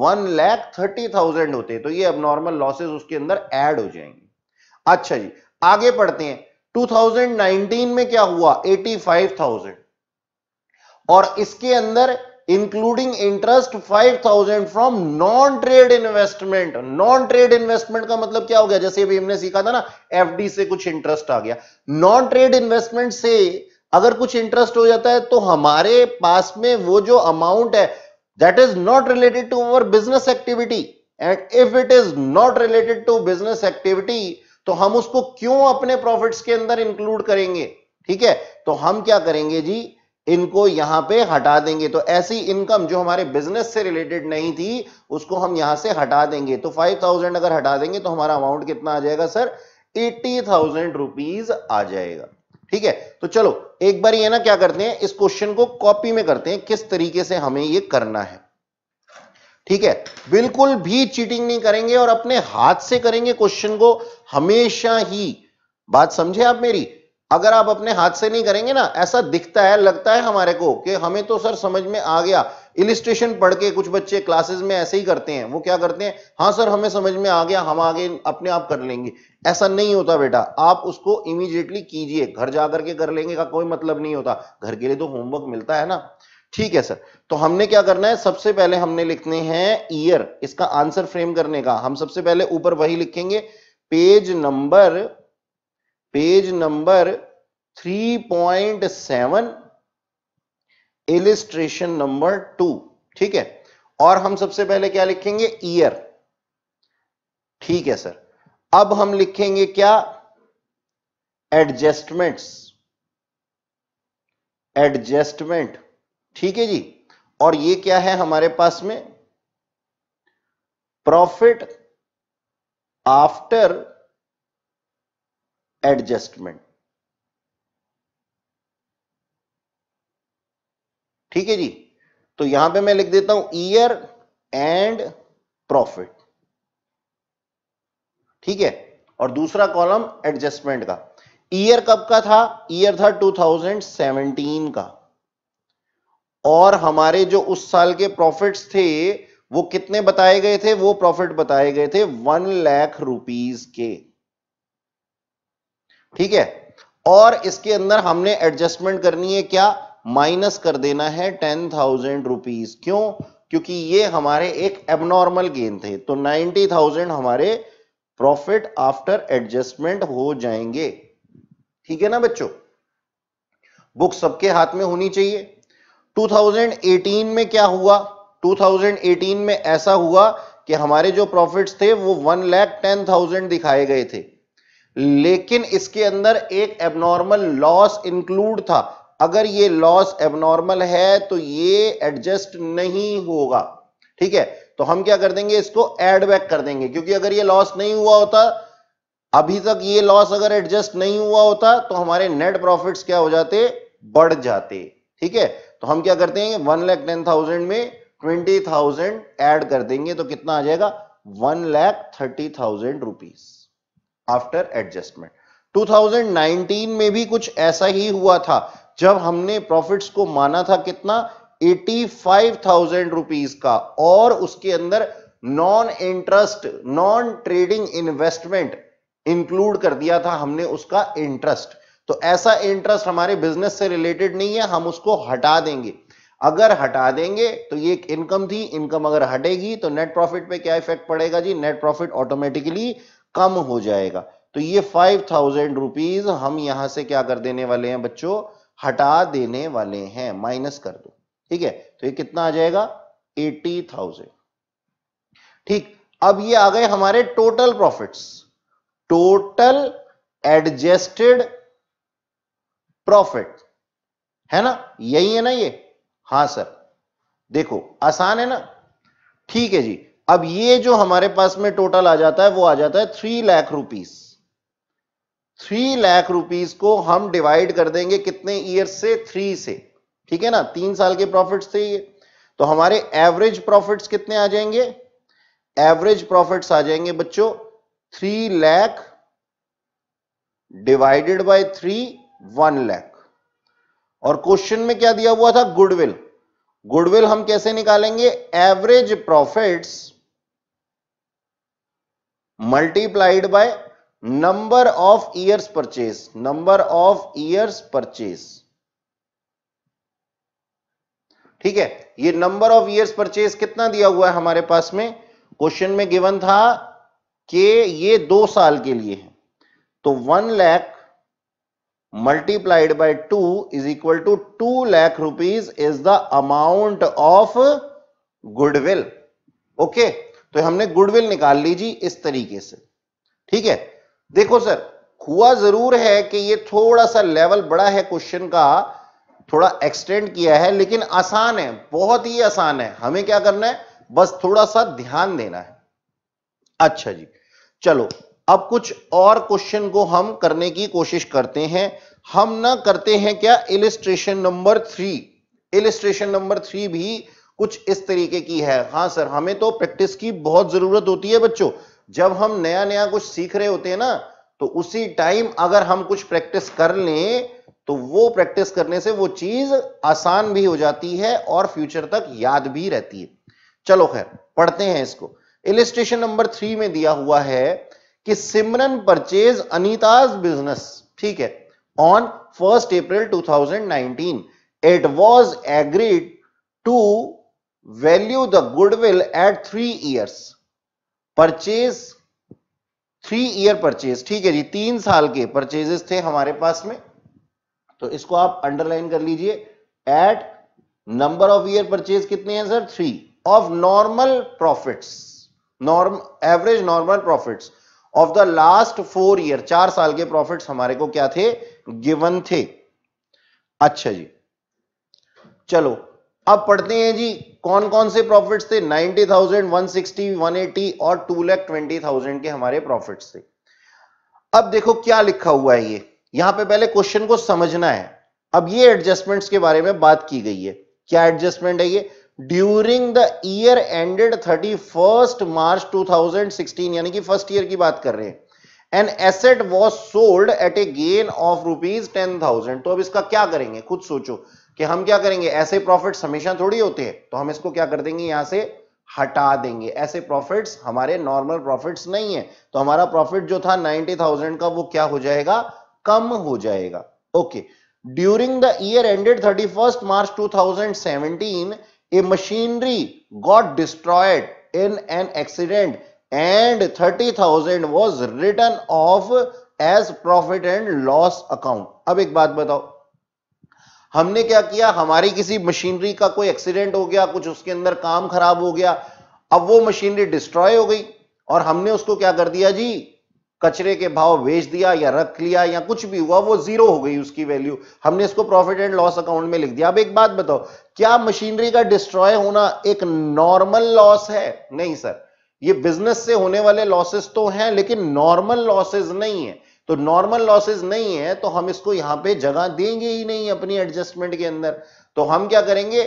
1,30,000 होते। तो ये एबनॉर्मल लॉसेस उसके अंदर ऐड हो जाएंगे। अच्छा जी आगे पढ़ते हैं। 2019 में क्या हुआ, 85,000 और इसके अंदर including interest 5,000 from non trade investment. Non trade investment का मतलब क्या हो गया, जैसे अभी हमने सीखा था ना एफडी से कुछ इंटरेस्ट आ गया, नॉन ट्रेड इन्वेस्टमेंट से अगर कुछ इंटरेस्ट हो जाता है तो हमारे पास में वो जो अमाउंट है that is not related to our business activity, and if it is not related to business activity तो हम उसको क्यों अपने प्रॉफिट्स के अंदर इंक्लूड करेंगे? ठीक है, तो हम क्या करेंगे जी, इनको यहां पे हटा देंगे। तो ऐसी इनकम जो हमारे बिजनेस से रिलेटेड नहीं थी उसको हम यहां से हटा देंगे। तो 5,000 अगर हटा देंगे तो हमारा अमाउंट कितना आ जाएगा सर, 80,000 रुपीज आ जाएगा। ठीक है, तो चलो एक बार ये ना क्या करते हैं, इस क्वेश्चन को कॉपी में करते हैं किस तरीके से हमें ये करना है। ठीक है, बिल्कुल भी चीटिंग नहीं करेंगे और अपने हाथ से करेंगे क्वेश्चन को हमेशा ही। बात समझे आप मेरी, अगर आप अपने हाथ से नहीं करेंगे ना, ऐसा दिखता है, लगता है हमारे को कि हमें तो सर समझ में आ गया, इलिस्ट्रेशन पढ़ के कुछ बच्चे क्लासेस में ऐसे ही करते हैं, वो क्या करते हैं, हाँ सर हमें समझ में आ गया, हम आगे अपने आप कर लेंगे। ऐसा नहीं होता बेटा, आप उसको इमीडिएटली कीजिए, घर जाकर के कर लेंगे का कोई मतलब नहीं होता, घर के लिए तो होमवर्क मिलता है ना। ठीक है सर, तो हमने क्या करना है, सबसे पहले हमने लिखने हैं ईयर, इसका आंसर फ्रेम करने का हम सबसे पहले ऊपर वही लिखेंगे, पेज नंबर 3.7 इलिस्ट्रेशन नंबर 2, ठीक है। और हम सबसे पहले क्या लिखेंगे, ईयर, ठीक है सर। अब हम लिखेंगे क्या, एडजस्टमेंट, ठीक है जी। और ये क्या है हमारे पास में, प्रॉफिट आफ्टर एडजस्टमेंट, ठीक है जी। तो यहां पे मैं लिख देता हूं ईयर एंड प्रॉफिट, ठीक है। और दूसरा कॉलम एडजस्टमेंट का, ईयर कब का था, ईयर था 2017 का। और हमारे जो उस साल के प्रॉफिट्स थे वो कितने बताए गए थे, वो प्रॉफिट बताए गए थे 1,00,000 रुपीज के, ठीक है। और इसके अंदर हमने एडजस्टमेंट करनी है क्या, माइनस कर देना है 10,000 रुपीज। क्यों, क्योंकि ये हमारे एक एबनॉर्मल गेन थे, तो 90,000 हमारे प्रॉफिट आफ्टर एडजस्टमेंट हो जाएंगे, ठीक है ना बच्चों। बुक सबके हाथ में होनी चाहिए। 2018 में क्या हुआ, 2018 में ऐसा हुआ कि हमारे जो प्रॉफिट्स थे वो 1,10,000 दिखाए गए थे, लेकिन इसके अंदर एक एबनॉर्मल लॉस इंक्लूड था। अगर ये लॉस एबनॉर्मल है तो ये एडजस्ट नहीं होगा, ठीक है। तो हम क्या कर देंगे, इसको एड बैक कर देंगे, क्योंकि अगर ये लॉस नहीं हुआ होता, अभी तक ये लॉस अगर एडजस्ट नहीं हुआ होता तो हमारे नेट प्रॉफिट्स क्या हो जाते, बढ़ जाते, ठीक है। तो हम क्या करते हैं, 1,10,000 में 20,000 एड कर देंगे, तो कितना आ जाएगा, 1,30,000 रुपीज आफ्टर एडजस्टमेंट। 2019 में भी कुछ ऐसा ही हुआ था, जब हमने प्रॉफिट्स को माना था कितना, 85,000 रुपीज का, और उसके अंदर non interest, non trading investment include कर दिया था हमने, उसका इंटरेस्ट। तो ऐसा इंटरेस्ट हमारे बिजनेस से रिलेटेड नहीं है, हम उसको हटा देंगे। अगर हटा देंगे तो ये एक इनकम थी, इनकम अगर हटेगी तो नेट प्रॉफिट पे क्या इफेक्ट पड़ेगा जी, नेट प्रॉफिट ऑटोमेटिकली कम हो जाएगा। तो ये 5,000 रुपीज हम यहां से क्या कर देने वाले हैं बच्चों, हटा देने वाले हैं, माइनस कर दो, ठीक है। तो ये कितना आ जाएगा, 80,000, ठीक। अब ये आ गए हमारे total profits, total adjusted profit, है ना, यही है ना ये, हाँ सर। देखो आसान है ना, ठीक है जी। अब ये जो हमारे पास में टोटल आ जाता है वो आ जाता है 3,00,000 रुपीज। 3,00,000 रुपीज को हम डिवाइड कर देंगे कितने ईयर से, 3 से, ठीक है ना, 3 साल के प्रॉफिट्स थे ये। तो हमारे एवरेज प्रॉफिट्स कितने आ जाएंगे, एवरेज प्रॉफिट्स आ जाएंगे बच्चों 3,00,000 डिवाइडेड बाय 3, 1,00,000। और क्वेश्चन में क्या दिया हुआ था, गुडविल। गुडविल हम कैसे निकालेंगे, average profits multiplied by number of years purchase, number of years purchase, ठीक है। ये नंबर ऑफ ईयर्स परचेज कितना दिया हुआ है हमारे पास में, क्वेश्चन में गिवन था कि ये 2 साल के लिए है, तो 1,00,000 multiplied by 2 is equal to 2,00,000 rupees is the amount of goodwill. Okay, तो हमने गुडविल निकाल ली जी इस तरीके से, ठीक है। देखो सर, हुआ जरूर है कि ये थोड़ा सा लेवल बड़ा है क्वेश्चन का, थोड़ा एक्सटेंड किया है, लेकिन आसान है, बहुत ही आसान है। हमें क्या करना है, बस थोड़ा सा ध्यान देना है। अच्छा जी, चलो अब कुछ और क्वेश्चन को हम करने की कोशिश करते हैं। हम ना करते हैं क्या, इलिस्ट्रेशन नंबर 3। इलिस्ट्रेशन नंबर 3 भी कुछ इस तरीके की है। हाँ सर, हमें तो प्रैक्टिस की बहुत जरूरत होती है बच्चों। जब हम नया नया कुछ सीख रहे होते हैं ना, तो उसी टाइम अगर हम कुछ प्रैक्टिस कर लें तो वो प्रैक्टिस करने से वो चीज आसान भी हो जाती है और फ्यूचर तक याद भी रहती है। चलो खैर, पढ़ते हैं इसको। इलिस्ट्रेशन नंबर 3 में दिया हुआ है कि सिमरन परचेज अनीताज बिजनेस, ठीक है, on 1 April 2019 it was agreed to value the goodwill at 3 years, purchase 3 year purchase, ठीक है जी, 3 साल के परचेजेस थे हमारे पास में, तो इसको आप अंडरलाइन कर लीजिए। At number of year purchase कितने हैं sir? 3 of normal profits, average normal profits of the last 4 year, 4 साल के प्रॉफिट्स हमारे को क्या थे? गिवन थे। अच्छा जी, चलो अब पढ़ते हैं जी कौन कौन से प्रॉफिट्स थे। 90,000, 160, 180 और 2,20,000 के हमारे प्रॉफिट्स थे। अब देखो क्या लिखा हुआ है ये, यहां पे पहले क्वेश्चन को समझना है। अब ये एडजस्टमेंट्स के बारे में बात की गई है, क्या एडजस्टमेंट है ये? During the year ended 31 March 2016, यानी कि फर्स्ट ईयर की बात कर रहे हैं, an asset was sold at a gain of ₹10,000। तो अब इसका क्या करेंगे, खुद सोचो कि हम क्या करेंगे। ऐसे प्रॉफिट्स हमेशा थोड़ी होते हैं, तो हम इसको क्या कर देंगे, यहां से हटा देंगे। ऐसे प्रॉफिट्स हमारे नॉर्मल प्रॉफिट्स नहीं है, तो हमारा प्रॉफिट जो था 90,000 का वो क्या हो जाएगा, कम हो जाएगा। Okay, during the year ended 31 March 2017, a machinery got destroyed in an accident and 30,000 was written off as profit and loss account। अब एक बात बताओ, हमने क्या किया, हमारी किसी मशीनरी का कोई एक्सीडेंट हो गया, कुछ उसके अंदर काम खराब हो गया, अब वो मशीनरी डिस्ट्रॉय हो गई और हमने उसको क्या कर दिया जी, कचरे के भाव बेच दिया या रख लिया या कुछ भी हुआ, वो जीरो हो गई उसकी वैल्यू, हमने इसको प्रॉफिट एंड लॉस अकाउंट में लिख दिया। अब एक बात बताओ, क्या मशीनरी का डिस्ट्रॉय होना एक नॉर्मल लॉस है? नहीं सर, ये बिजनेस से होने वाले लॉसेस तो हैं लेकिन नॉर्मल लॉसेस नहीं है। तो नॉर्मल लॉसेस नहीं है तो हम इसको यहां पर जगह देंगे ही नहीं अपनी एडजस्टमेंट के अंदर। तो हम क्या करेंगे,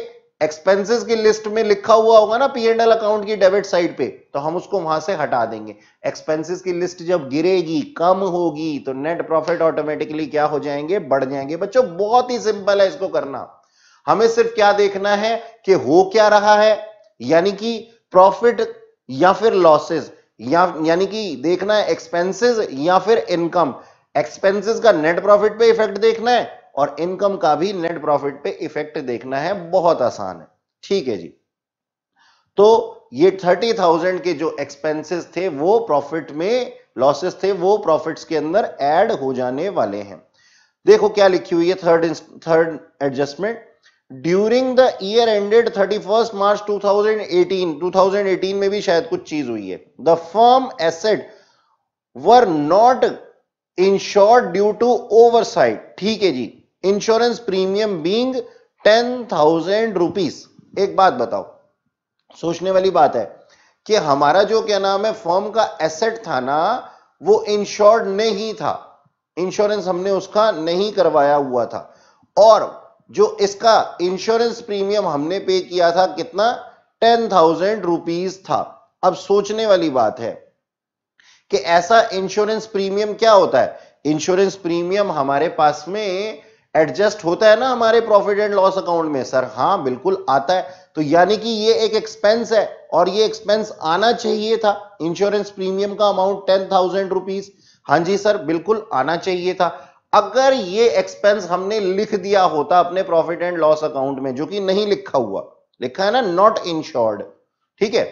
एक्सपेंसेस की लिस्ट में लिखा हुआ होगा ना पी एंड एल अकाउंट की डेबिट साइड पे, तो हम उसको वहां से हटा देंगे। एक्सपेंसेस की लिस्ट जब गिरेगी, कम होगी, तो नेट प्रॉफिट ऑटोमेटिकली क्या हो जाएंगे, बढ़ जाएंगे। बच्चों बहुत ही सिंपल है इसको करना, हमें सिर्फ क्या देखना है कि हो क्या रहा है, यानी कि प्रॉफिट या फिर लॉसेज, यानी कि देखना है एक्सपेंसेस या फिर इनकम। एक्सपेंसेस का नेट प्रॉफिट पे इफेक्ट देखना है और इनकम का भी नेट प्रॉफिट पे इफेक्ट देखना है, बहुत आसान है। ठीक है जी, तो ये 30,000 के जो एक्सपेंसेस थे वो प्रॉफिट में, लॉसेस थे वो प्रॉफिट्स के अंदर ऐड हो जाने वाले हैं। देखो क्या लिखी हुई है third adjustment. During the year ended 31 March 2018 में भी शायद कुछ चीज हुई है। The firm asset were not insured due to oversight, ठीक है जी, इंश्योरेंस प्रीमियम बीइंग 10,000 रुपीज। एक बात बताओ, सोचने वाली बात है कि हमारा जो क्या नाम है फर्म का एसेट था ना, वो इंश्योर्ड नहीं था, इंश्योरेंस हमने उसका नहीं करवाया हुआ था, और जो इसका इंश्योरेंस प्रीमियम हमने पे किया था कितना, 10,000 रुपीज था। अब सोचने वाली बात है कि ऐसा इंश्योरेंस प्रीमियम क्या होता है, इंश्योरेंस प्रीमियम हमारे पास में एडजस्ट होता है ना हमारे प्रॉफिट एंड लॉस अकाउंट में। सर हाँ बिल्कुल आता है, तो यानी कि ये एक एक्सपेंस है और ये एक्सपेंस आना चाहिए था, इंश्योरेंस प्रीमियम का अमाउंट 10,000 रुपीज, हाँ जी सर बिल्कुल आना चाहिए था। अगर ये एक्सपेंस हमने लिख दिया होता अपने प्रॉफिट एंड लॉस अकाउंट में, जो कि नहीं लिखा हुआ, लिखा है ना नॉट इंश्योर्ड, ठीक है,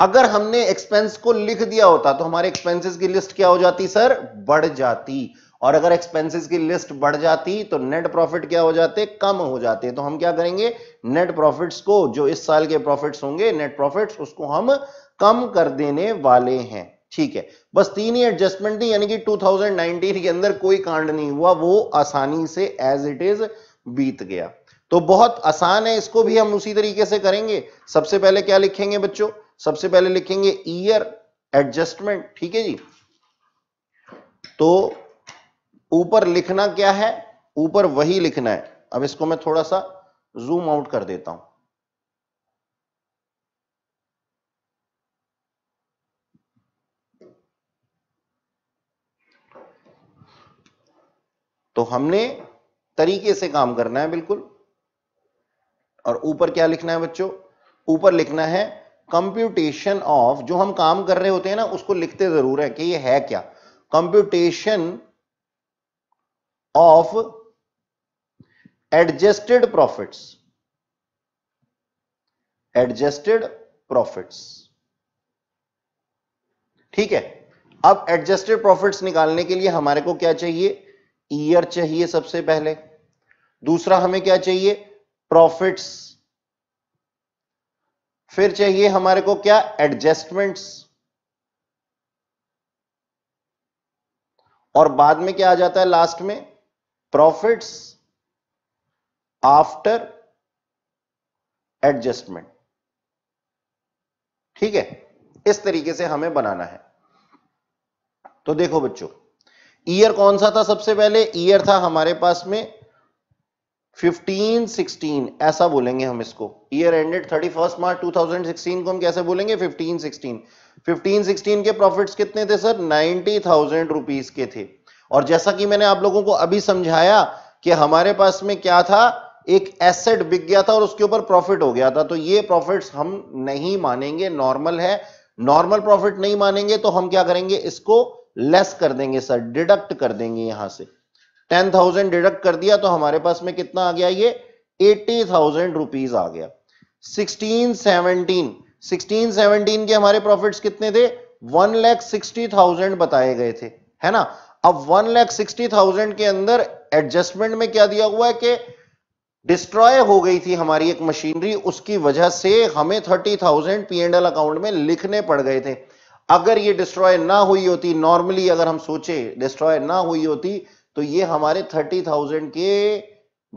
अगर हमने एक्सपेंस को लिख दिया होता तो हमारे एक्सपेंसेस की लिस्ट क्या हो जाती सर, बढ़ जाती, और अगर एक्सपेंसेस की लिस्ट बढ़ जाती तो नेट प्रॉफिट क्या हो जाते, कम हो जाते। तो हम क्या करेंगे, नेट प्रॉफिट्स को, जो इस साल के प्रॉफिट्स होंगे नेट प्रॉफिट्स, उसको हम कम कर देने वाले हैं। ठीक है, बस 3 ही एडजस्टमेंट थी, यानी कि 2019 के अंदर कोई कांड नहीं हुआ, वो आसानी से एज इट इज बीत गया। तो बहुत आसान है, इसको भी हम उसी तरीके से करेंगे। सबसे पहले क्या लिखेंगे बच्चों, सबसे पहले लिखेंगे ईयर एडजस्टमेंट, ठीक है जी। तो ऊपर लिखना क्या है, ऊपर वही लिखना है। अब इसको मैं थोड़ा सा जूम आउट कर देता हूं, तो हमने तरीके से काम करना है बिल्कुल। और ऊपर क्या लिखना है बच्चों, ऊपर लिखना है कंप्यूटेशन ऑफ, जो हम काम कर रहे होते हैं ना उसको लिखते जरूर है कि ये है क्या, computation of adjusted profits, adjusted profits. ठीक है, अब एडजस्टेड प्रॉफिट्स निकालने के लिए हमारे को क्या चाहिए? ईयर चाहिए सबसे पहले। दूसरा हमें क्या चाहिए? प्रॉफिट्स। फिर चाहिए हमारे को क्या? एडजस्टमेंट्स। और बाद में क्या आ जाता है लास्ट में? Profits after adjustment. ठीक है, इस तरीके से हमें बनाना है। तो देखो बच्चों, ईयर कौन सा था सबसे पहले? ईयर था हमारे पास में 15-16, ऐसा बोलेंगे हम इसको। ईयर एंडेड 31 मार्च 2016 को हम कैसे बोलेंगे? 15-16। 15-16 के प्रॉफिट्स कितने थे सर? 90,000 रुपीज के थे। और जैसा कि मैंने आप लोगों को अभी समझाया कि हमारे पास में क्या था, एक एसेट बिक गया था और उसके ऊपर प्रॉफिट हो गया था। तो ये प्रॉफिट्स हम नहीं मानेंगे, नॉर्मल है, नॉर्मल प्रॉफिट नहीं मानेंगे। तो हम क्या करेंगे? इसको लेस कर देंगे सर, डिडक्ट कर देंगे। यहां से 10,000 डिडक्ट कर दिया तो हमारे पास में कितना आ गया? ये 80,000 रुपीज आ गया। 16-17 के हमारे प्रॉफिट्स कितने थे? 1,60,000 बताए गए थे, है ना। अब 1,60,000 के अंदर एडजस्टमेंट में क्या दिया हुआ है कि डिस्ट्रॉय हो गई थी हमारी एक मशीनरी, उसकी वजह से हमें 30,000 P&L अकाउंट में लिखने पड़ गए थे। अगर ये डिस्ट्रॉय ना हुई होती, नॉर्मली अगर हम सोचे डिस्ट्रॉय ना हुई होती, तो ये हमारे 30,000 के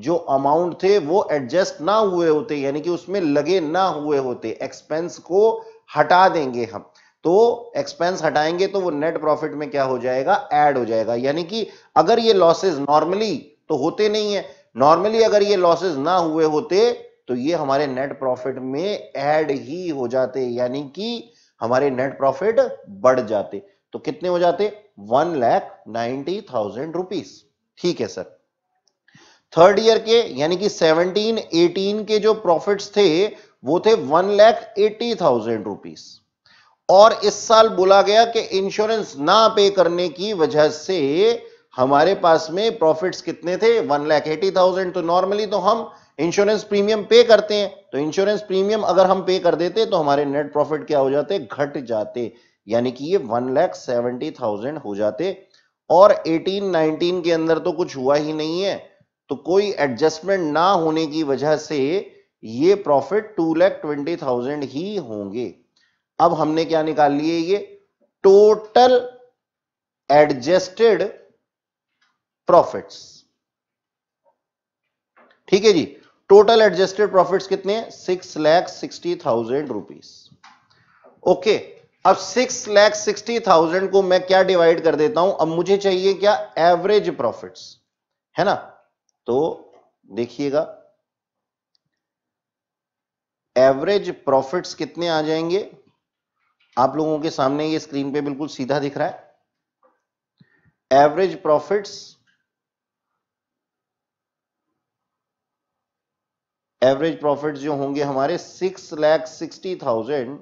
जो अमाउंट थे वो एडजस्ट ना हुए होते, यानी कि उसमें लगे ना हुए होते। एक्सपेंस को हटा देंगे हम, तो एक्सपेंस हटाएंगे तो वो नेट प्रॉफिट में क्या हो जाएगा? ऐड हो जाएगा। यानी कि अगर ये लॉसेज नॉर्मली तो होते नहीं है, नॉर्मली अगर ये लॉसेज ना हुए होते तो ये हमारे नेट प्रॉफिट में ऐड ही हो जाते, यानी कि हमारे नेट प्रॉफिट बढ़ जाते। तो कितने हो जाते? 1,90,000 रुपीज। ठीक है सर। थर्ड ईयर के यानी कि 17-18 के जो प्रॉफिट्स थे वो थे 1,80,000 रुपीज। और इस साल बोला गया कि इंश्योरेंस ना पे करने की वजह से हमारे पास में प्रॉफिट्स कितने थे? 1,80,000। तो नॉर्मली तो हम इंश्योरेंस प्रीमियम पे करते हैं, तो इंश्योरेंस प्रीमियम अगर हम पे कर देते तो हमारे नेट प्रॉफिट क्या हो जाते? घट जाते, यानी कि ये 1,70,000 हो जाते। और 18-19 के अंदर तो कुछ हुआ ही नहीं है, तो कोई एडजस्टमेंट ना होने की वजह से ये प्रॉफिट 2,20,000 ही होंगे। अब हमने क्या निकाल लिए? ये टोटल एडजस्टेड प्रॉफिट्स। ठीक है जी, टोटल एडजस्टेड प्रॉफिट्स कितने हैं? 6,60,000 रुपीज। ओके, अब 6,60,000 को मैं क्या डिवाइड कर देता हूं? अब मुझे चाहिए क्या? एवरेज प्रॉफिट्स, है ना। तो देखिएगा एवरेज प्रॉफिट्स कितने आ जाएंगे आप लोगों के सामने, ये स्क्रीन पे बिल्कुल सीधा दिख रहा है। एवरेज प्रॉफिट्स, एवरेज प्रॉफिट्स जो होंगे हमारे 6,60,000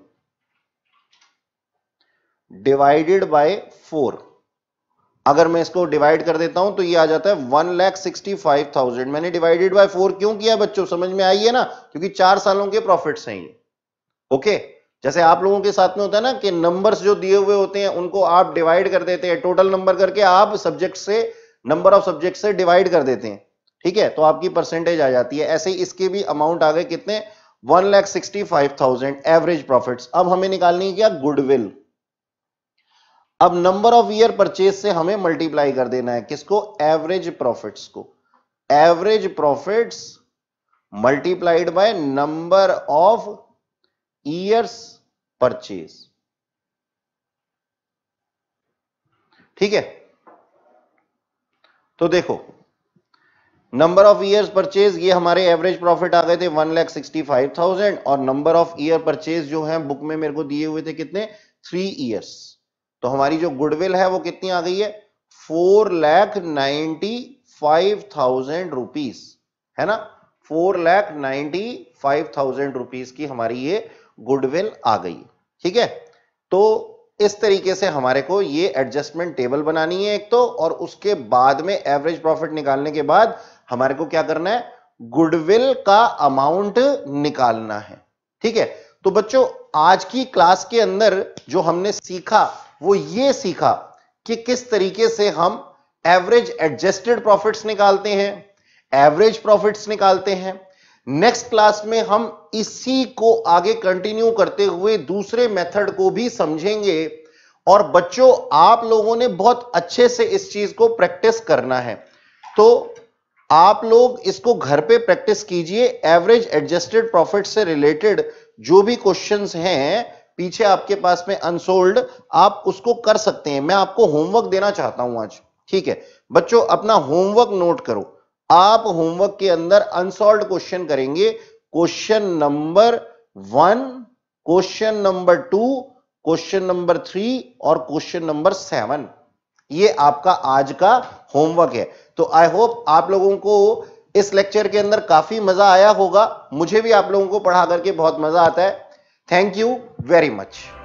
डिवाइडेड बाय 4। अगर मैं इसको डिवाइड कर देता हूं तो ये आ जाता है 1,65,000। मैंने डिवाइडेड बाय 4 क्यों किया बच्चों, समझ में आई है ना? क्योंकि 4 सालों के प्रॉफिट्स हैं ये। ओके, जैसे आप लोगों के साथ में होता है ना कि नंबर्स जो दिए हुए होते हैं उनको आप डिवाइड कर देते हैं, टोटल नंबर करके आप सब्जेक्ट से, नंबर ऑफ सब्जेक्ट से डिवाइड कर देते हैं। ठीक है, तो आपकी परसेंटेज आ जाती है। ऐसे ही इसके भी अमाउंट आ गए कितने? 1,65,000 एवरेज प्रॉफिट्स। अब हमें निकालनी है क्या? गुडविल। अब नंबर ऑफ ईयर परचेज से हमें मल्टीप्लाई कर देना है किसको? एवरेज प्रॉफिट्स को। Average profits multiplied by number of years purchase. ठीक है, तो देखो नंबर ऑफ ईयर्स परचेज, ये हमारे एवरेज प्रॉफिट आ गए थे 1,65,000। और नंबर ऑफ ईयर परचेज जो है बुक में मेरे को दिए हुए थे कितने? 3 ईयर्स। तो हमारी जो गुडविल है वो कितनी आ गई है? 4,95,000 रुपीज, है ना। 4,95,000 रुपीज की हमारी ये गुडविल आ गई। ठीक है, तो इस तरीके से हमारे को ये एडजस्टमेंट टेबल बनानी है एक तो, और उसके बाद में एवरेज प्रॉफिट निकालने के बाद हमारे को क्या करना है? गुडविल का अमाउंट निकालना है। ठीक है। तो बच्चों आज की क्लास के अंदर जो हमने सीखा वो ये सीखा कि किस तरीके से हम एवरेज एडजस्टेड प्रॉफिट्स निकालते हैं, एवरेज प्रॉफिट्स निकालते हैं। नेक्स्ट क्लास में हम इसी को आगे कंटिन्यू करते हुए दूसरे मेथड को भी समझेंगे। और बच्चों आप लोगों ने बहुत अच्छे से इस चीज को प्रैक्टिस करना है, तो आप लोग इसको घर पे प्रैक्टिस कीजिए। एवरेज एडजस्टेड प्रॉफिट से रिलेटेड जो भी क्वेश्चंस हैं पीछे आपके पास में अनसोल्ड, आप उसको कर सकते हैं। मैं आपको होमवर्क देना चाहता हूं आज, ठीक है बच्चों। अपना होमवर्क नोट करो, आप होमवर्क के अंदर अनसॉल्व्ड क्वेश्चन करेंगे। Question number 1, question number 2, question number 3 और क्वेश्चन नंबर 7, ये आपका आज का होमवर्क है। तो आई होप आप लोगों को इस लेक्चर के अंदर काफी मजा आया होगा। मुझे भी आप लोगों को पढ़ा करके बहुत मजा आता है। Thank you very much.